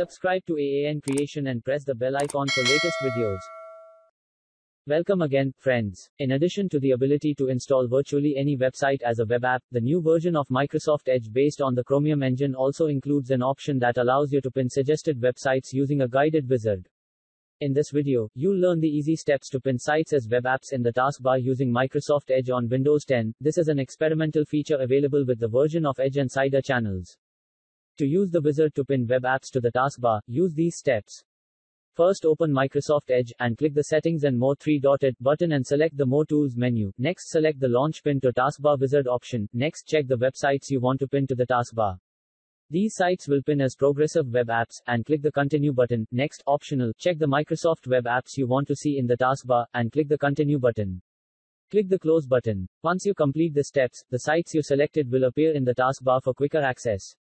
Subscribe to AAN Creation and press the bell icon for latest videos. Welcome again, friends. In addition to the ability to install virtually any website as a web app, the new version of Microsoft Edge based on the Chromium engine also includes an option that allows you to pin suggested websites using a guided wizard. In this video, you'll learn the easy steps to pin sites as web apps in the taskbar using Microsoft Edge on Windows 10. This is an experimental feature available with the version of Edge Insider channels. To use the wizard to pin web apps to the taskbar, use these steps. First, open Microsoft Edge and click the Settings and More three-dotted button and select the More Tools menu. Next, select the Launch Pin to Taskbar Wizard option. Next, check the websites you want to pin to the taskbar. These sites will pin as Progressive Web Apps, and click the Continue button. Next, optional, check the Microsoft Web Apps you want to see in the taskbar, and click the Continue button. Click the Close button. Once you complete the steps, the sites you selected will appear in the taskbar for quicker access.